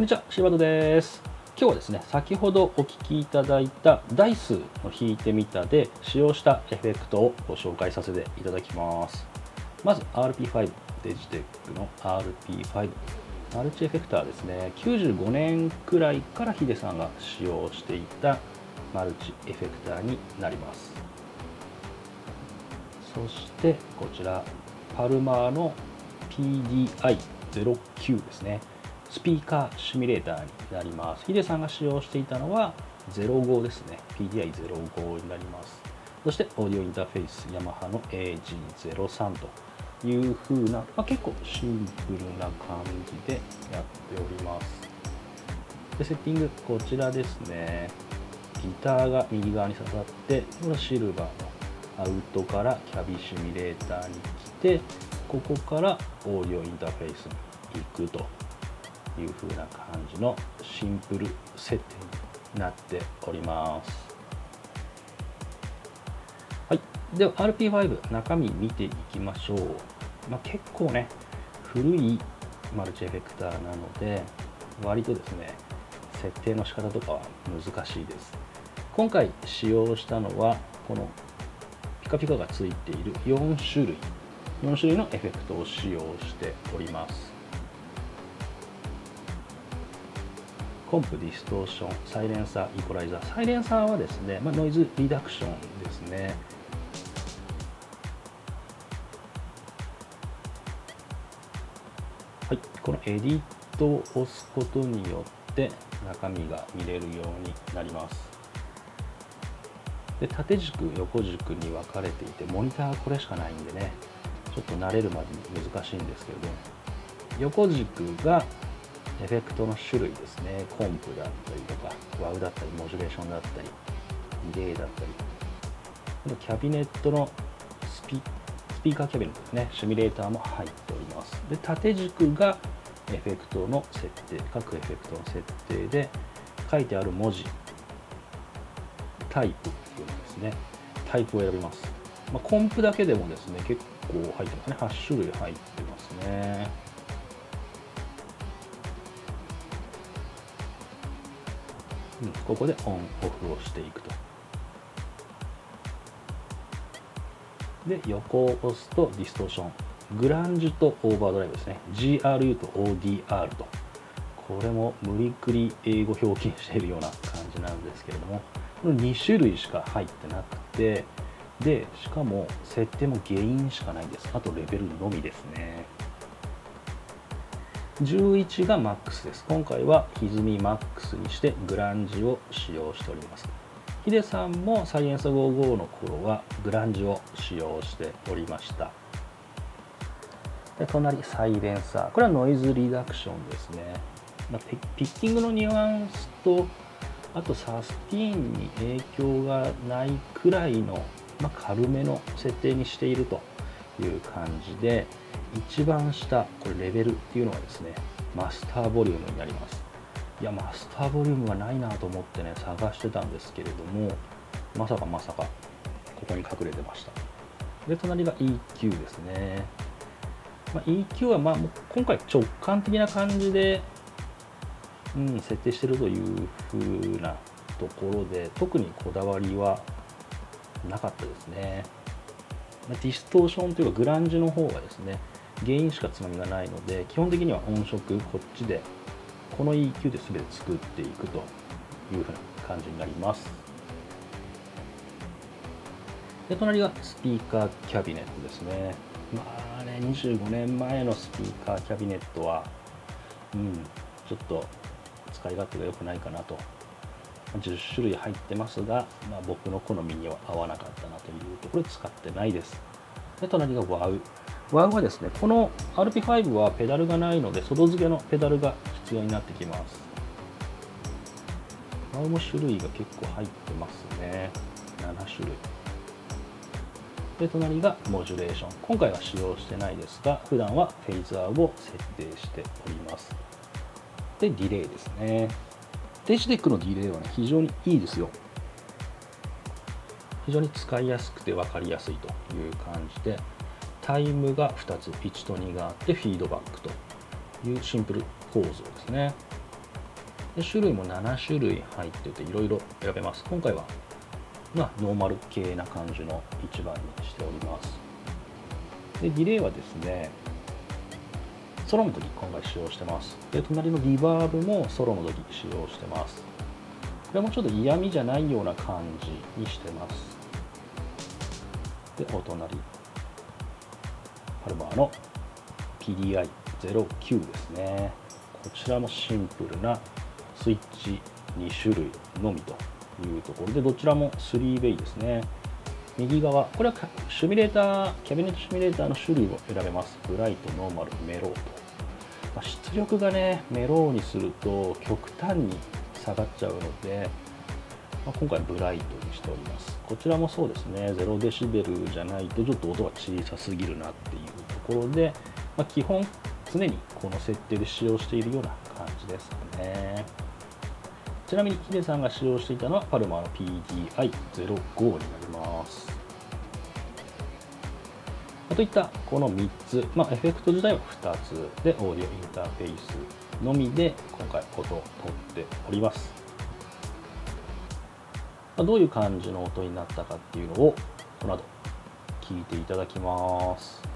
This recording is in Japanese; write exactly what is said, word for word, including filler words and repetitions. こんにちは、柴戸です。今日はですね、先ほどお聞きいただいたダイスの引いてみたで使用したエフェクトをご紹介させていただきます。まず アールピーファイブ、デジテックの アールピーファイブ、マルチエフェクターですね。きゅうじゅうごねんくらいからヒデさんが使用していたマルチエフェクターになります。そしてこちら、Palmerの ピーディーアイゼロきゅう ですね。スピーカーシミュレーターになります。ヒデさんが使用していたのはゼロごですね。ピーディーアイゼロご になります。そしてオーディオインターフェイス、ヤマハの エージーゼロさん という風な、まあ、結構シンプルな感じでやっております。で、セッティング、こちらですね。ギターが右側に刺さって、これシルバーのアウトからキャビシミュレーターに来て、ここからオーディオインターフェイスに行くと。いう風な感じのシンプル設定になっております。はい、では アールピーファイブ 中身見ていきましょう。まあ、結構ね古いマルチエフェクターなので割とですね設定の仕方とかは難しいです。今回使用したのはこのピカピカがついているよんしゅるいよんしゅるいのエフェクトを使用しております。コンプ、ディストーション、サイレンサー、イコライザー。サイレンサーはですね、まあ、ノイズリダクションですね。はい、このエディットを押すことによって中身が見れるようになります。で、縦軸、横軸に分かれていて、モニターはこれしかないんでね、ちょっと慣れるまでに難しいんですけれど、横軸がエフェクトの種類ですね。コンプだったりとか、ワウだったり、モジュレーションだったり、リレーだったり、このキャビネットのスピ、スピーカーキャビネットですね、シミュレーターも入っております。で、縦軸がエフェクトの設定、各エフェクトの設定で書いてある文字、タイプっていうのですね、タイプを選びます。まあ、コンプだけでもですね、結構入ってますね。はちしゅるい入ってますね。ここでオンオフをしていくと。で、横を押すとディストーション、グランジュとオーバードライブですね。ジーアールユー と オーディーアール と。これも無理くり英語表記しているような感じなんですけれども、このにしゅるいしか入ってなくて、で、しかも設定もゲインしかないです。あとレベルのみですね。じゅういちがマックスです。今回は歪みマックスにしてグランジを使用しております。ヒデさんもサイエンスごじゅうごの頃はグランジを使用しておりました。で、隣、サイレンサー。これはノイズリダクションですね。まあ、ピッキングのニュアンスと、あとサスティーンに影響がないくらいの、まあ、軽めの設定にしているという感じで、一番下、これレベルっていうのはですね、マスターボリュームになります。いや、マスターボリュームがないなと思ってね、探してたんですけれども、まさかまさか、ここに隠れてました。で、隣が イーキュー ですね。まあ、イーキュー は、まあ、今回直感的な感じで、うん、設定してるというふうなところで、特にこだわりはなかったですね。ディストーションというか、グランジの方がですね、ゲインしかつまみがないので、基本的には音色、こっちで、この イーキュー で全て作っていくというふうな感じになります。で、隣がスピーカーキャビネットですね。まあね、にじゅうごねんまえのスピーカーキャビネットは、うん、ちょっと使い勝手が良くないかなと。じゅっしゅるい入ってますが、まあ、僕の好みには合わなかったなというところで使ってないです。で、隣が ワウ。ワウ はですね、この アールピーファイブ はペダルがないので、外付けのペダルが必要になってきます。ワウ も種類が結構入ってますね。ななしゅるい。で、隣がモジュレーション。今回は使用してないですが、普段はフェイザーを設定しております。で、ディレイですね。デジテックのディレイは、ね、非常にいいですよ。非常に使いやすくて分かりやすいという感じで、タイムがふたつ、いちとにがあって、フィードバックというシンプル構造ですね。で種類もななしゅるい入ってていろいろ選べます。今回は、まあ、ノーマル系な感じのいちばんにしております。でディレイはですねソロの時今回使用してます。で隣のリバーブもソロの時使用してます。これもちょっと嫌味じゃないような感じにしてます。でお隣パルマーの ピーディーアイゼロきゅう ですね。こちらもシンプルなスイッチにしゅるいのみというところで、どちらもスリーウェイですね。右側、これはシミュレーター、キャビネットシミュレーターの種類を選べます。ブライト、ノーマル、メローと。まあ、出力がね、メローにすると極端に下がっちゃうので、まあ、今回ブライトにしております。こちらもそうですね、ゼロデシベルじゃないとちょっと音が小さすぎるなっていうところで、まあ、基本常にこの設定で使用しているような感じですね。ちなみにヒデさんが使用していたのはパルマーの ピーディーアイゼロご になります。といったこのみっつ、まあ、エフェクト自体はふたつでオーディオインターフェースのみで今回音を取っております。どういう感じの音になったかっていうのをこの後聞いていただきます。